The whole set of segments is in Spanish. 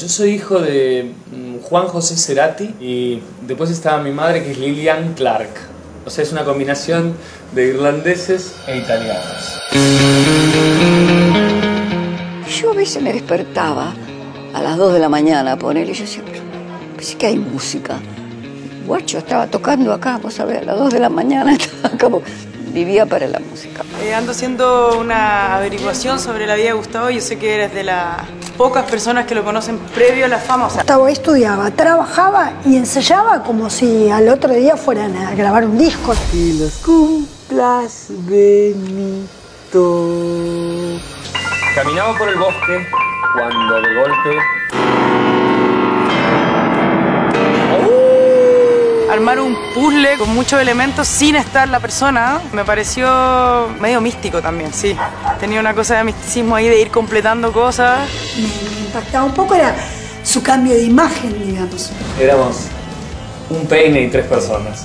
Yo soy hijo de Juan José Cerati y después estaba mi madre, que es Lilian Clark. O sea, es una combinación de irlandeses e italianos. Yo a veces me despertaba a las 2 de la mañana, ponele, y yo decía, pero pensé que hay música. Guacho, estaba tocando acá, vos sabés, a las 2 de la mañana estaba como... Vivía para la música. Ando haciendo una averiguación sobre la vida de Gustavo. Yo sé que eres de las pocas personas que lo conocen previo a la fama. O sea, Gustavo estudiaba, trabajaba y ensayaba como si al otro día fueran a grabar un disco. Y los cumplas, Benito. Caminaba por el bosque cuando de golpe... Armar un puzzle con muchos elementos sin estar la persona me pareció medio místico también, sí. Tenía una cosa de misticismo ahí, de ir completando cosas. Me impactaba un poco, era su cambio de imagen, digamos. Éramos un peine y 3 personas.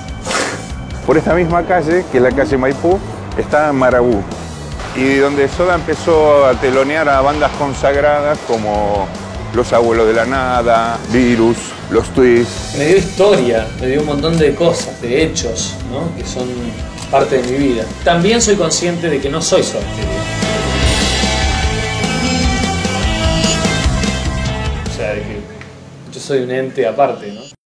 Por esta misma calle, que es la calle Maipú, está Marabú. Y donde Soda empezó a telonear a bandas consagradas como Los Abuelos de la Nada, Virus, Los Twists. Me dio historia, me dio un montón de cosas, de hechos, ¿no? Que son parte de mi vida. También soy consciente de que no soy solo. O sea, de que yo soy un ente aparte, ¿no?